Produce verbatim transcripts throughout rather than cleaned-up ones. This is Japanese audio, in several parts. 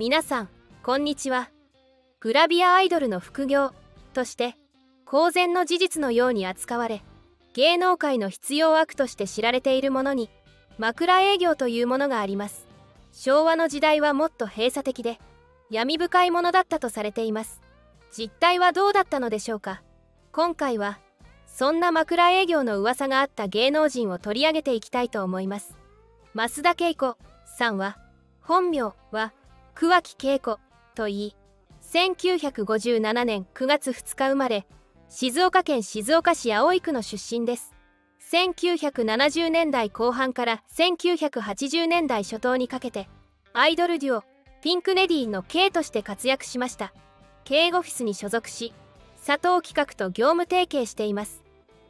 皆さんこんにちは。グラビアアイドルの副業として公然の事実のように扱われ、芸能界の必要悪として知られているものに枕営業というものがあります。昭和の時代はもっと閉鎖的で闇深いものだったとされています。実態はどうだったのでしょうか。今回はそんな枕営業の噂があった芸能人を取り上げていきたいと思います。増田恵子さんは本名は桑木恵子といい、せんきゅうひゃくごじゅうななねんくがつふつか生まれ、静岡県静岡市葵区の出身です。せんきゅうひゃくななじゅうねんだいこうはんからせんきゅうひゃくはちじゅうねんだいしょ頭にかけてアイドルデュオピンク・レディーの K として活躍しました。 K オフィスに所属し佐藤企画と業務提携しています。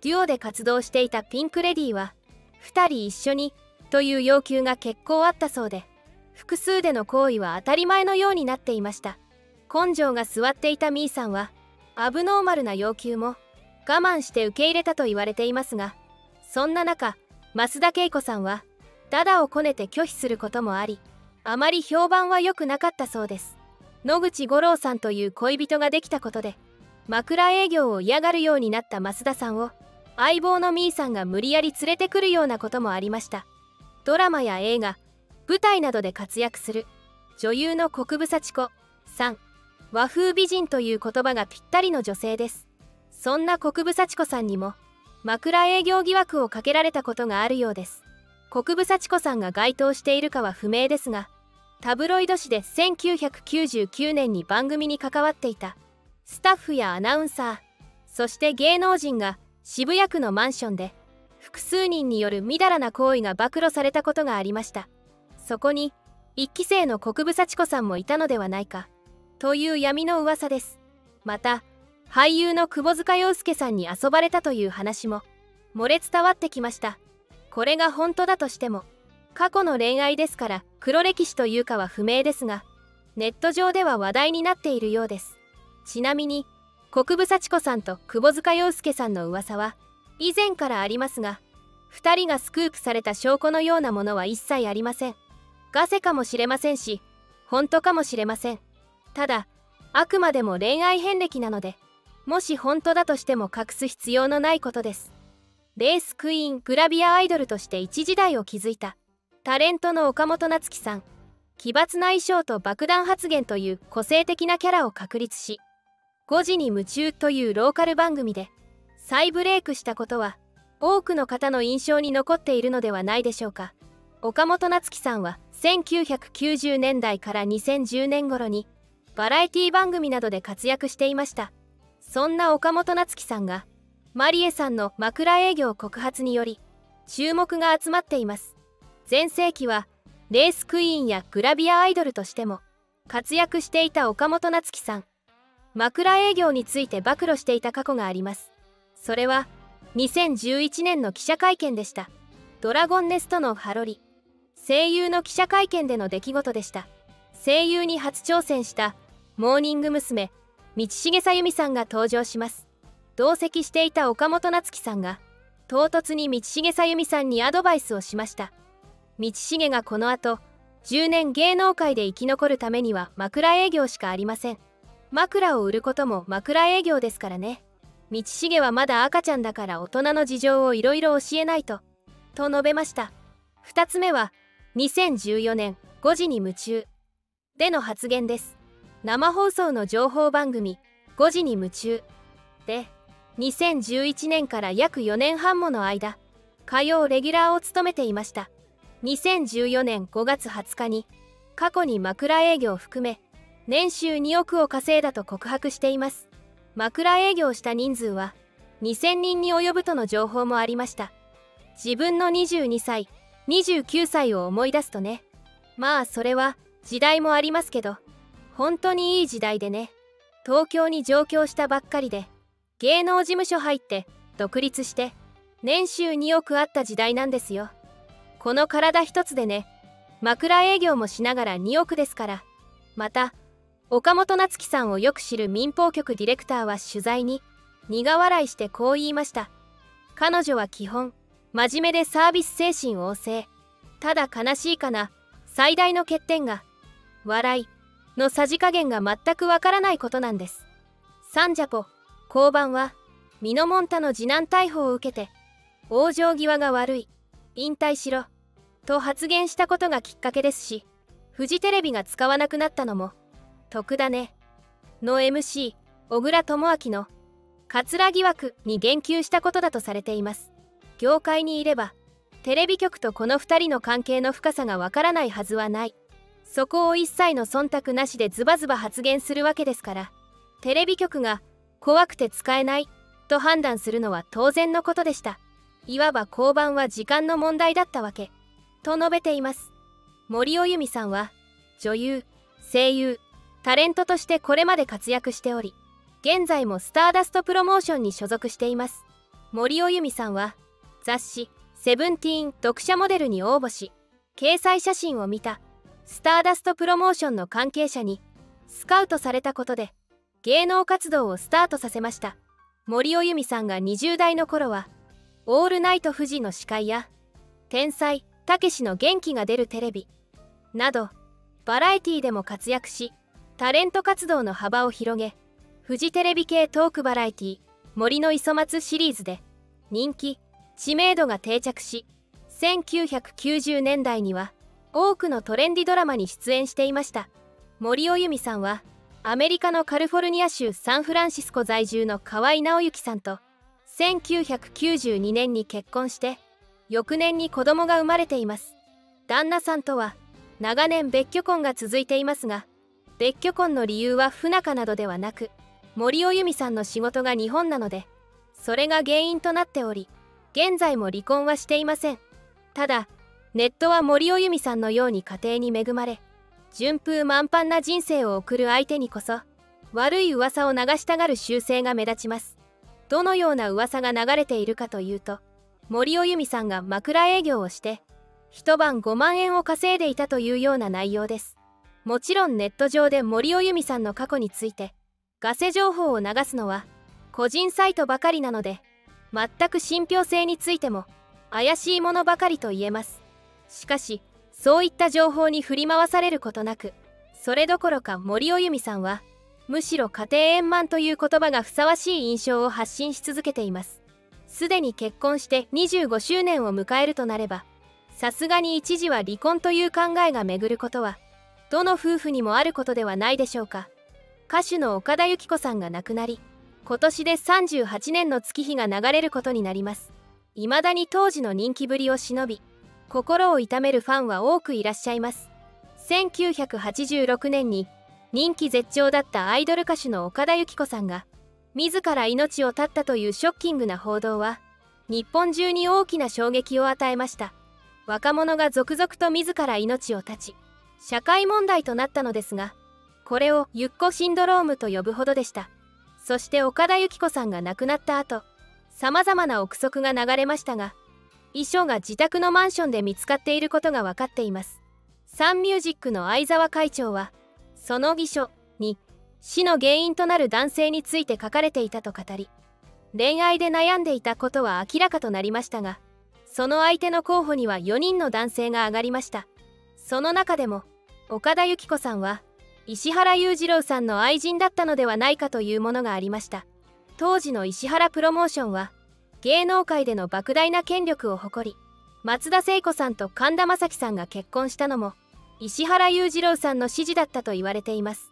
デュオで活動していたピンク・レディーはふたり一緒にという要求が結構あったそうで、複数での行為は当たり前のようになっていました。根性が座っていたミーさんはアブノーマルな要求も我慢して受け入れたと言われていますが、そんな中増田恵子さんはダダをこねて拒否することもあり、あまり評判は良くなかったそうです。野口五郎さんという恋人ができたことで枕営業を嫌がるようになった増田さんを相棒のミーさんが無理やり連れてくるようなこともありました。ドラマや映画、舞台などで活躍する女優の国分佐智子さん、和風美人という言葉がぴったりの女性です。そんな国分佐智子さんにも枕営業疑惑をかけられたことがあるようです。国分佐智子さんが該当しているかは不明ですが、タブロイド紙でせんきゅうひゃくきゅうじゅうきゅうねんに番組に関わっていたスタッフやアナウンサー、そして芸能人が渋谷区のマンションで複数人によるみだらな行為が暴露されたことがありました。そこにいっきせいの国分佐智子さんもいたのではないかという闇の噂です。また俳優の窪塚洋介さんに遊ばれたという話も漏れ伝わってきました。これが本当だとしても過去の恋愛ですから黒歴史というかは不明ですが、ネット上では話題になっているようです。ちなみに国分佐智子さんと窪塚洋介さんの噂は以前からありますが、ふたりがスクープされた証拠のようなものは一切ありません。ガセかもしれませんし本当かもしれません。ただあくまでも恋愛遍歴なので、もし本当だとしても隠す必要のないことです。レースクイーン、グラビアアイドルとして一時代を築いたタレントの岡本夏樹さん、奇抜な衣装と爆弾発言という個性的なキャラを確立し、ごじに夢中というローカル番組で再ブレイクしたことは多くの方の印象に残っているのではないでしょうか。岡本夏樹さんはせんきゅうひゃくきゅうじゅうねんだいからにせんじゅうねんごろにバラエティ番組などで活躍していました。そんな岡本夏樹さんがマリエさんの枕営業告発により注目が集まっています。全盛期はレースクイーンやグラビアアイドルとしても活躍していた岡本夏樹さん、枕営業について暴露していた過去があります。それはにせんじゅういちねんの記者会見でした。ドラゴンネストのハロリ声優の記者会見での出来事でした。声優に初挑戦したモーニング娘。道重さゆみさんが登場します。同席していた岡本夏樹さんが唐突に道重さゆみさんにアドバイスをしました。道重がこの後じゅうねん芸能界で生き残るためには枕営業しかありません。枕を売ることも枕営業ですからね。道重はまだ赤ちゃんだから大人の事情をいろいろ教えないとと述べました。ふたつめはにせんじゅうよねんごじに夢中での発言です。生放送の情報番組「ごじに夢中」でにせんじゅういちねんから約よねんはんもの間火曜レギュラーを務めていました。にせんじゅうよねんごがつはつかに過去に枕営業を含め年収におくを稼いだと告白しています。枕営業した人数はにせんにんに及ぶとの情報もありました。自分のにじゅうにさいにじゅうきゅうさいを思い出すとね、まあそれは時代もありますけど本当にいい時代でね。東京に上京したばっかりで芸能事務所入って独立して年収におくあった時代なんですよ。この体一つでね、枕営業もしながらにおくですから。また岡本夏樹さんをよく知る民放局ディレクターは取材に苦笑いしてこう言いました。彼女は基本真面目でサービス精神旺盛、ただ悲しいかな最大の欠点が笑いのさじ加減が全くわからないことなんです。三麝子交番はミノモンタの次男逮捕を受けて、往生際が悪い、引退しろと発言したことがきっかけですし、フジテレビが使わなくなったのも「徳だね」の エムシー 小倉智昭のかつら疑惑に言及したことだとされています。業界にいればテレビ局とこのふたりの関係の深さがわからないはずはない。そこを一切の忖度なしでズバズバ発言するわけですから、テレビ局が怖くて使えないと判断するのは当然のことでした。いわば交番は時間の問題だったわけと述べています。森尾由美さんは女優、声優、タレントとしてこれまで活躍しており、現在もスターダストプロモーションに所属しています。森尾由美さんは雑誌「セブンティーン」読者モデルに応募し、掲載写真を見たスターダストプロモーションの関係者にスカウトされたことで芸能活動をスタートさせました。森尾由美さんがにじゅう代の頃は「オールナイトフジ」の司会や「天才たけしの元気が出るテレビ」などバラエティでも活躍し、タレント活動の幅を広げ、フジテレビ系トークバラエティ「森の磯松」シリーズで人気知名度が定着し、せんきゅうひゃくきゅうじゅうねんだいには多くのトレンディドラマに出演していました。森尾由美さんはアメリカのカリフォルニア州サンフランシスコ在住の河井直之さんとせんきゅうひゃくきゅうじゅうにねんに結婚して、翌年に子供が生まれています。旦那さんとは長年別居婚が続いていますが、別居婚の理由は不仲などではなく、森尾由美さんの仕事が日本なのでそれが原因となっており、現在も離婚はしていません。ただネットは森尾由美さんのように家庭に恵まれ、順風満帆な人生を送る相手にこそ悪い噂を流したがる習性が目立ちます。どのような噂が流れているかというと、森尾由美さんが枕営業をして一晩ごまんえんを稼いでいたというような内容です。もちろんネット上で森尾由美さんの過去についてガセ情報を流すのは個人サイトばかりなので、全く信憑性についても怪しいものばかりと言えます。しかしそういった情報に振り回されることなく、それどころか森尾由美さんはむしろ家庭円満という言葉がふさわしい印象を発信し続けています。すでに結婚してにじゅうごしゅうねんを迎えるとなれば、さすがに一時は離婚という考えが巡ることはどの夫婦にもあることではないでしょうか。歌手の岡田由紀子さんが亡くなり、今年でさんじゅうはちねんの月日が流れることになります。未だに当時の人気ぶりを忍び、心を痛めるファンは多くいらっしゃいます。せんきゅうひゃくはちじゅうろくねんに人気絶頂だったアイドル歌手の岡田由紀子さんが自ら命を絶ったというショッキングな報道は、日本中に大きな衝撃を与えました。若者が続々と自ら命を絶ち、社会問題となったのですが、これをゆっこシンドロームと呼ぶほどでした。そして岡田由紀子さんが亡くなった後、さまざまな憶測が流れましたが、遺書が自宅のマンションで見つかっていることが分かっています。サンミュージックの相沢会長はその遺書に死の原因となる男性について書かれていたと語り、恋愛で悩んでいたことは明らかとなりましたが、その相手の候補にはよにんの男性が挙がりました。その中でも岡田由紀子さんは石原裕次郎さんの愛人だったのではないかというものがありました。当時の石原プロモーションは芸能界での莫大な権力を誇り、松田聖子さんと神田正輝さんが結婚したのも石原裕次郎さんの指示だったと言われています。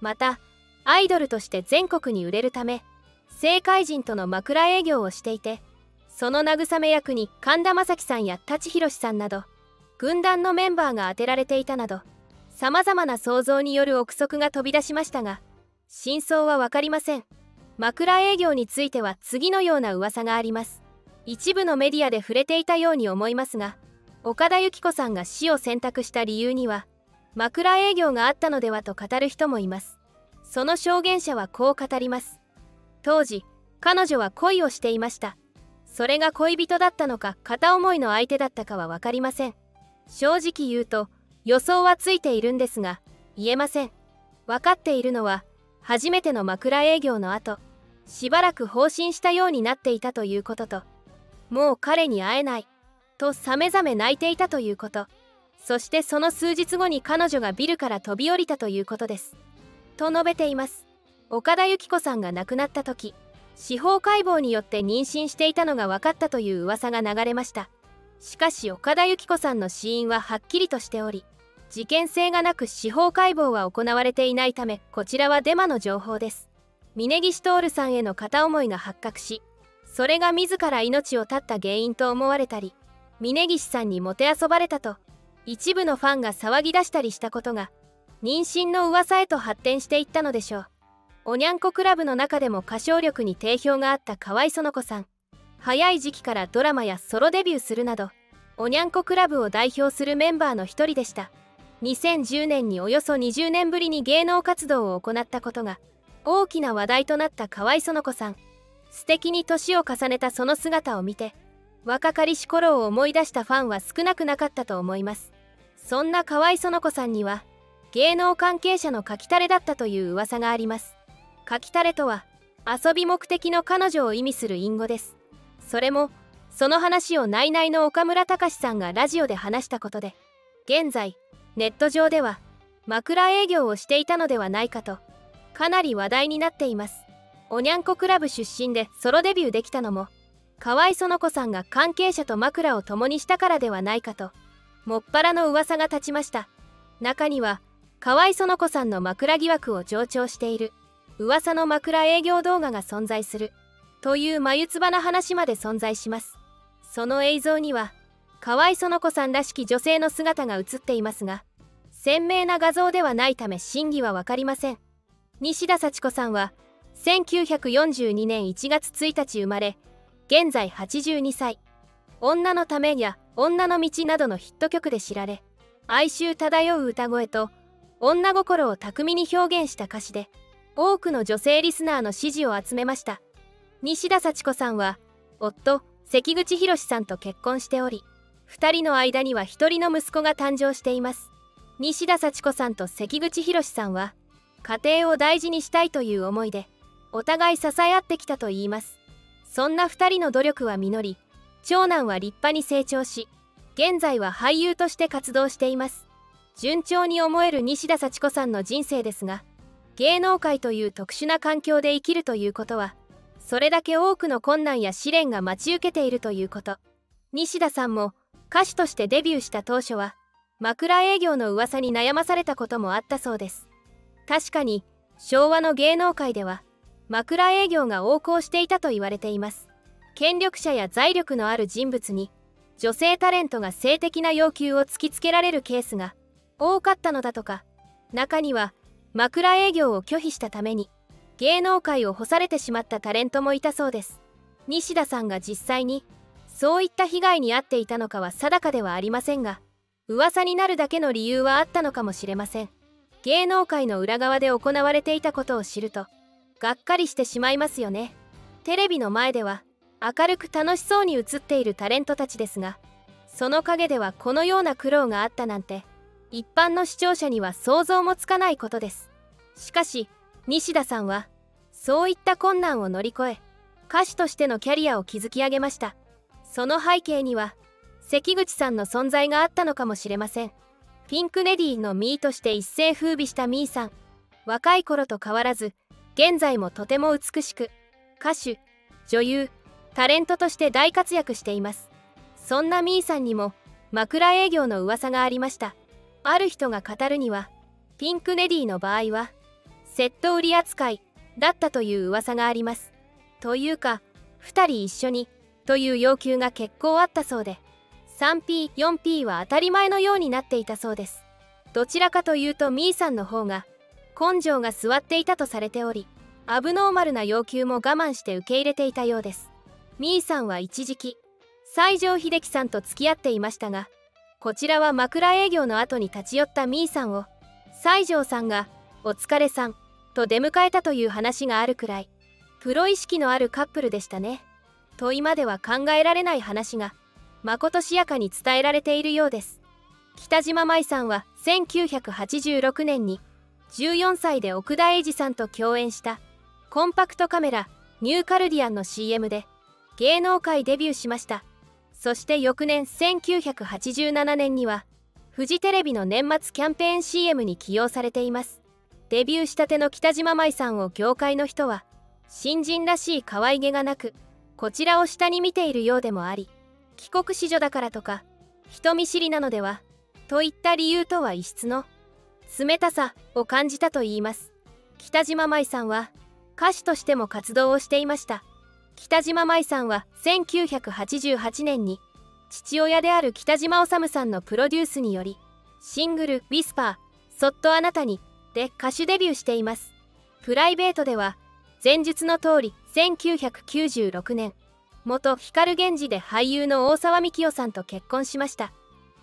またアイドルとして全国に売れるため政界人との枕営業をしていて、その慰め役に神田正輝さんや舘ひろしさんなど軍団のメンバーが充てられていたなど、さまざまな想像による憶測が飛び出しましたが、真相は分かりません。枕営業については次のような噂があります。一部のメディアで触れていたように思いますが、岡田由紀子さんが死を選択した理由には枕営業があったのではと語る人もいます。その証言者はこう語ります。当時彼女は恋をしていました。それが恋人だったのか片思いの相手だったかは分かりません。正直言うと予想はついているんですが言えません。分かっているのは初めての枕営業の後、しばらく放心したようになっていたということと、もう彼に会えないとさめざめ泣いていたということ、そしてその数日後に彼女がビルから飛び降りたということです」と述べています。岡田由紀子さんが亡くなった時、司法解剖によって妊娠していたのが分かったという噂が流れました。しかし岡田由紀子さんの死因ははっきりとしており、事件性がなく司法解剖は行われていないため、こちらはデマの情報です。峯岸徹さんへの片思いが発覚し、それが自ら命を絶った原因と思われたり、峯岸さんにもてあそばれたと一部のファンが騒ぎ出したりしたことが、妊娠の噂へと発展していったのでしょう。おにゃんこクラブの中でも歌唱力に定評があった河合その子さん、早い時期からドラマやソロデビューするなど、おにゃんこクラブを代表するメンバーの一人でした。にせんじゅうねんにおよそにじゅうねんぶりに芸能活動を行ったことが大きな話題となった河合その子さん、素敵に年を重ねたその姿を見て、若かりし頃を思い出したファンは少なくなかったと思います。そんな河合その子さんには芸能関係者の書き垂れだったという噂があります。書き垂れとは遊び目的の彼女を意味する隠語です。それもその話をナイナイの岡村隆史さんがラジオで話したことで、現在ネット上では枕営業をしていたのではないかとかなり話題になっています。おにゃんこクラブ出身でソロデビューできたのも、河合その子さんが関係者と枕を共にしたからではないかともっぱらの噂が立ちました。中には河合その子さんの枕疑惑を冗長している噂の枕営業動画が存在するという眉唾な話まで存在します。その映像には河合その子さんらしき女性の姿が映っていますが、鮮明な画像ではないため真偽は分かりません。西田幸子さんはせんきゅうひゃくよんじゅうにねんいちがつついたち生まれ、現在はちじゅうにさい。女のためや女の道などのヒット曲で知られ、哀愁漂う歌声と女心を巧みに表現した歌詞で多くの女性リスナーの支持を集めました。西田幸子さんは夫関口宏さんと結婚しており、ふたりの間にはひとりの息子が誕生しています。西田幸子さんと関口宏さんは家庭を大事にしたいという思いでお互い支え合ってきたといいます。そんなふたりの努力は実り、長男は立派に成長し、現在は俳優として活動しています。順調に思える西田幸子さんの人生ですが、芸能界という特殊な環境で生きるということは、それだけ多くの困難や試練が待ち受けているということ。西田さんも歌手としてデビューした当初は枕営業の噂に悩まされたこともあったそうです。確かに昭和の芸能界では枕営業が横行していたと言われています。権力者や財力のある人物に女性タレントが性的な要求を突きつけられるケースが多かったのだとか、中には枕営業を拒否したために芸能界を干されてしまったタレントもいたそうです。西田さんが実際にそういった被害に遭っていたのかは定かではありませんが、噂になるだけの理由はあったのかもしれません。芸能界の裏側で行われていたことを知るとがっかりしてしまいますよね。テレビの前では明るく楽しそうに映っているタレントたちですが、その陰ではこのような苦労があったなんて一般の視聴者には想像もつかないことです。しかし西田さんはそういった困難を乗り越え、歌手としてのキャリアを築き上げました。その背景には関口さんの存在があったのかもしれません。ピンク・レディーのミーとして一世風靡したミーさん、若い頃と変わらず現在もとても美しく、歌手、女優、タレントとして大活躍しています。そんなミーさんにも枕営業の噂がありました。ある人が語るには、ピンク・レディーの場合はセット売り扱いだったという噂があります。というかふたり一緒にという要求が結構あったそうで、さんピーよんピー は当たり前のようになっていたそうです。どちらかというとミーさんの方が根性が据わっていたとされており、アブノーマルな要求も我慢して受け入れていたようです。ミーさんは一時期西城秀樹さんと付き合っていましたが、こちらは枕営業の後に立ち寄ったミーさんを西城さんが「お疲れさん」と出迎えたという話があるくらい、プロ意識のあるカップルでしたねと今では考えられない話がまことしやかに伝えられているようです。北島麻衣さんはせんきゅうひゃくはちじゅうろくねんにじゅうよんさいで奥田瑛二さんと共演したコンパクトカメラニューカルディアンの シーエム で芸能界デビューしました。そして翌年せんきゅうひゃくはちじゅうななねんにはフジテレビの年末キャンペーン シーエム に起用されています。デビューしたての北島麻衣さんを業界の人は新人らしい可愛げがなく、こちらを下に見ているようでもあり、帰国子女だからとか人見知りなのではといった理由とは異質の冷たさを感じたといいます。北島麻衣さんは歌手としても活動をしていました。北島麻衣さんはせんきゅうひゃくはちじゅうはちねんに父親である北島治さんのプロデュースによりシングル「ウィスパーそっとあなたに」で歌手デビューしています。プライベートでは前述の通りせんきゅうひゃくきゅうじゅうろくねん、元光源氏で俳優の大沢樹生さんと結婚しました。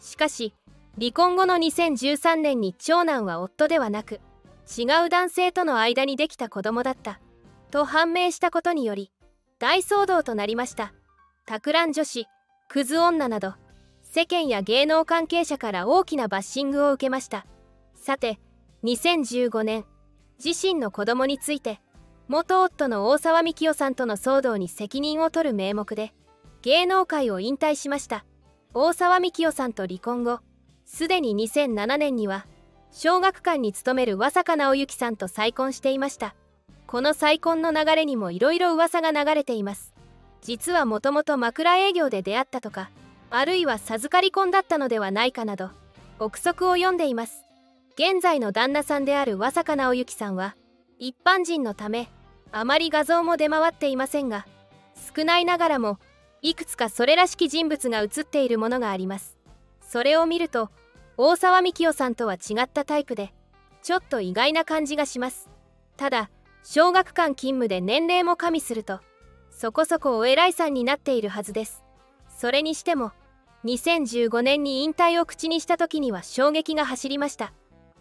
しかし離婚後のにせんじゅうさんねんに長男は夫ではなく違う男性との間にできた子供だったと判明したことにより大騒動となりました。托卵女子、クズ女など世間や芸能関係者から大きなバッシングを受けました。さてにせんじゅうごねん、自身の子供について元夫の大沢樹生さんとの騒動に責任を取る名目で芸能界を引退しました。大沢樹生さんと離婚後、すでににせんななねんには小学館に勤める和坂直之さんと再婚していました。この再婚の流れにもいろいろ噂が流れています。実はもともと枕営業で出会ったとか、あるいは授かり婚だったのではないかなど憶測を読んでいます。現在の旦那さんである和坂直之さんは一般人のためあまり画像も出回っていませんが、少ないながらもいくつかそれらしき人物が写っているものがあります。それを見ると大沢樹生さんとは違ったタイプでちょっと意外な感じがします。ただ小学館勤務で年齢も加味するとそこそこお偉いさんになっているはずです。それにしてもにせんじゅうごねんに引退を口にした時には衝撃が走りました。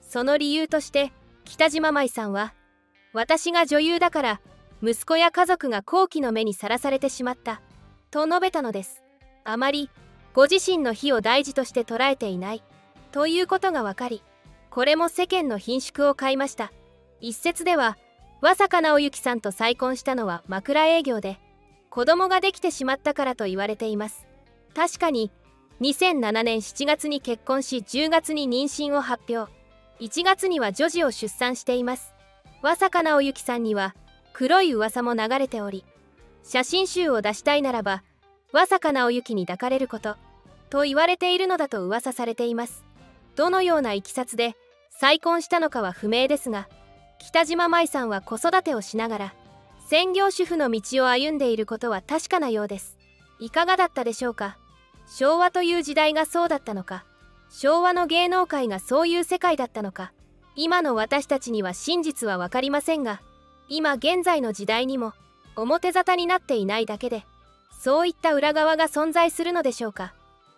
その理由として北島麻衣さんは「私が女優だから息子や家族が好奇の目にさらされてしまった」と述べたのです。あまりご自身の非を大事として捉えていないということが分かり、これも世間の顰蹙を買いました。一説では和坂直之さんと再婚したのは枕営業で子供ができてしまったからと言われています。確かににせんななねんしちがつに結婚しじゅうがつに妊娠を発表、いちがつには女児を出産しています。和坂直之さんには黒い噂も流れており、写真集を出したいならば和坂直之に抱かれることと言われているのだと噂されています。どのような経緯で再婚したのかは不明ですが、北島麻衣さんは子育てをしながら専業主婦の道を歩んでいることは確かなようです。いかがだったでしょうか。昭和という時代がそうだったのか、昭和の芸能界がそういう世界だったのか、今の私たちには真実は分かりませんが、今現在の時代にも表沙汰になっていないだけでそういった裏側が存在するのでしょうか。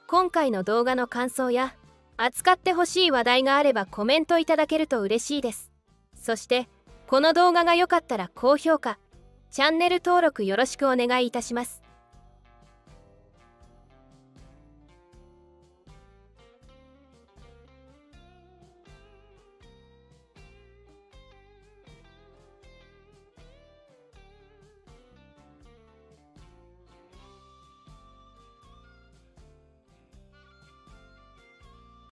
今回の動画の感想や扱ってほしい話題があればコメントいただけると嬉しいです。そしてこの動画が良かったら高評価、チャンネル登録よろしくお願いいたします。